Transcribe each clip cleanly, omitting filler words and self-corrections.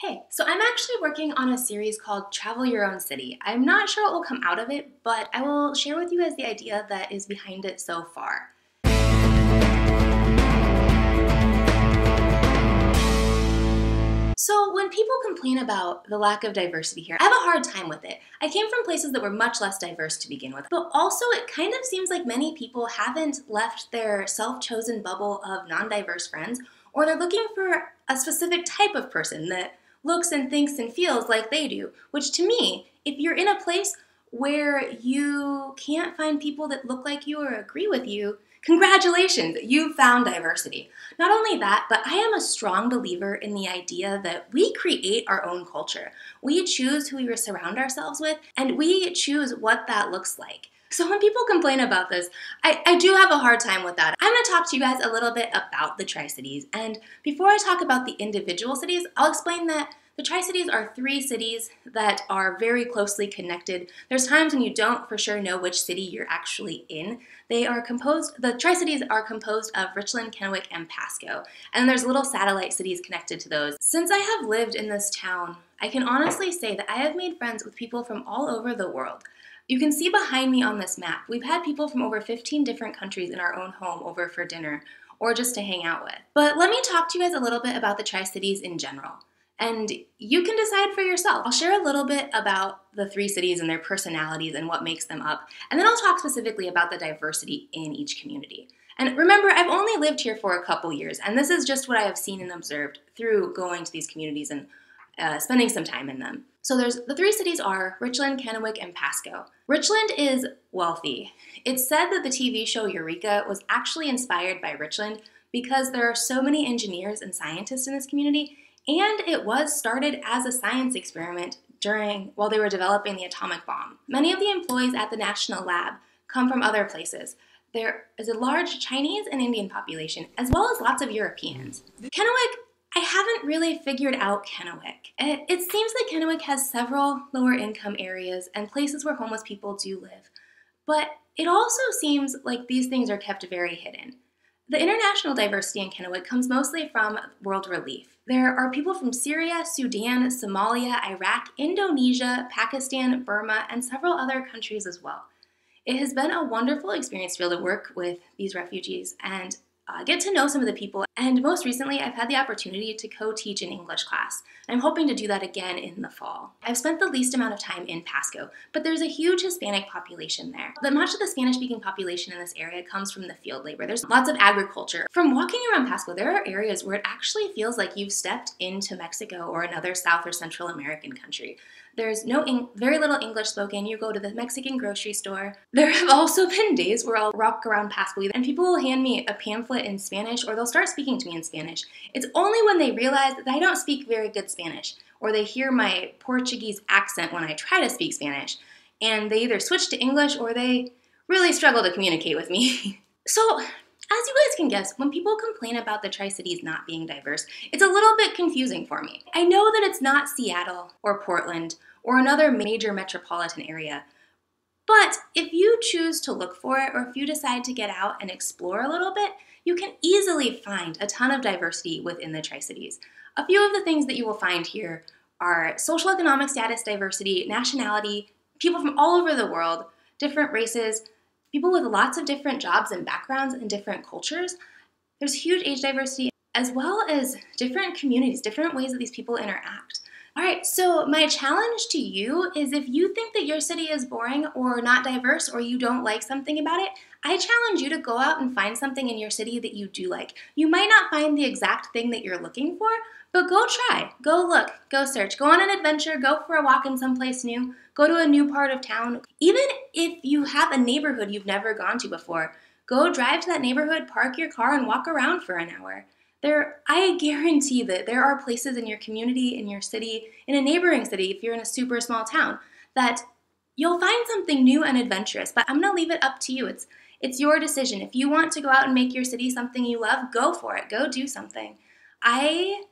Hey, so I'm actually working on a series called Travel Your Own City. I'm not sure what will come out of it, but I will share with you guys the idea that is behind it so far. So when people complain about the lack of diversity here, I have a hard time with it. I came from places that were much less diverse to begin with, but also it kind of seems like many people haven't left their self-chosen bubble of non-diverse friends, or they're looking for a specific type of person that looks and thinks and feels like they do, which to me, if you're in a place where you can't find people that look like you or agree with you, congratulations, you found diversity. Not only that, but I am a strong believer in the idea that we create our own culture. We choose who we surround ourselves with, and we choose what that looks like. So when people complain about this, I do have a hard time with that. I'm going to talk to you guys a little bit about the Tri-Cities, and before I talk about the individual cities, I'll explain that the Tri-Cities are three cities that are very closely connected. There's times when you don't for sure know which city you're actually in. The Tri-Cities are composed of Richland, Kennewick, and Pasco, and there's little satellite cities connected to those. Since I have lived in this town, I can honestly say that I have made friends with people from all over the world. You can see behind me on this map, we've had people from over 15 different countries in our own home over for dinner or just to hang out with. But let me talk to you guys a little bit about the Tri-Cities in general. And you can decide for yourself. I'll share a little bit about the three cities and their personalities and what makes them up, and then I'll talk specifically about the diversity in each community. And remember, I've only lived here for a couple years, and this is just what I have seen and observed through going to these communities and spending some time in them. So the three cities are Richland, Kennewick, and Pasco. Richland is wealthy. It's said that the TV show Eureka was actually inspired by Richland because there are so many engineers and scientists in this community, and it was started as a science experiment while they were developing the atomic bomb. Many of the employees at the National Lab come from other places. There is a large Chinese and Indian population, as well as lots of Europeans. Kennewick, I haven't really figured out Kennewick. It seems like Kennewick has several lower income areas and places where homeless people do live, but it also seems like these things are kept very hidden. The international diversity in Kennewick comes mostly from World Relief. There are people from Syria, Sudan, Somalia, Iraq, Indonesia, Pakistan, Burma, and several other countries as well. It has been a wonderful experience to be able to work with these refugees and get to know some of the people, and most recently I've had the opportunity to co-teach an English class. I'm hoping to do that again in the fall. I've spent the least amount of time in Pasco, but there's a huge Hispanic population there. Much of the Spanish-speaking population in this area comes from the field labor. There's lots of agriculture. From walking around Pasco, there are areas where it actually feels like you've stepped into Mexico or another South or Central American country. There's very little English spoken. You go to the Mexican grocery store. There have also been days where I'll walk around Pasco and people will hand me a pamphlet in Spanish, or they'll start speaking to me in Spanish. It's only when they realize that I don't speak very good Spanish, or they hear my Portuguese accent when I try to speak Spanish, and they either switch to English or they really struggle to communicate with me. So, as you guys can guess, when people complain about the Tri-Cities not being diverse, it's a little bit confusing for me. I know that it's not Seattle or Portland or another major metropolitan area, but if you choose to look for it, or if you decide to get out and explore a little bit, you can easily find a ton of diversity within the Tri-Cities. A few of the things that you will find here are social economic status diversity, nationality, people from all over the world, different races, people with lots of different jobs and backgrounds and different cultures. There's huge age diversity, as well as different communities, different ways that these people interact. All right, so my challenge to you is if you think that your city is boring or not diverse or you don't like something about it, I challenge you to go out and find something in your city that you do like. You might not find the exact thing that you're looking for, but go try, go look, go search, go on an adventure, go for a walk in someplace new, go to a new part of town. Even if you have a neighborhood you've never gone to before, go drive to that neighborhood, park your car, and walk around for an hour. I guarantee that there are places in your community, in your city, in a neighboring city, if you're in a super small town, that you'll find something new and adventurous, but I'm gonna leave it up to you. It's your decision. If you want to go out and make your city something you love, go for it, go do something. I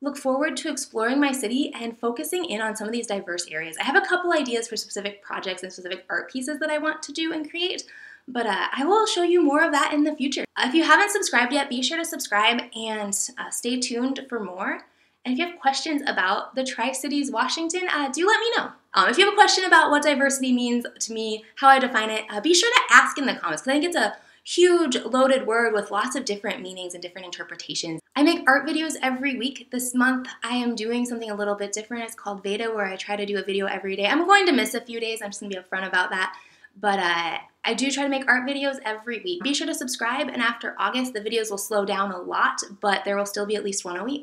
look forward to exploring my city and focusing in on some of these diverse areas. I have a couple ideas for specific projects and specific art pieces that I want to do and create, but I will show you more of that in the future. If you haven't subscribed yet, be sure to subscribe and stay tuned for more. And if you have questions about the Tri-Cities, Washington, do let me know. If you have a question about what diversity means to me, how I define it, be sure to ask in the comments, because I think it's a huge loaded word with lots of different meanings and different interpretations. I make art videos every week. This month I am doing something a little bit different. It's called Veda, where I try to do a video every day. I'm going to miss a few days. I'm just gonna be upfront about that. But I do try to make art videos every week. Be sure to subscribe, and after August, the videos will slow down a lot, but there will still be at least one a week.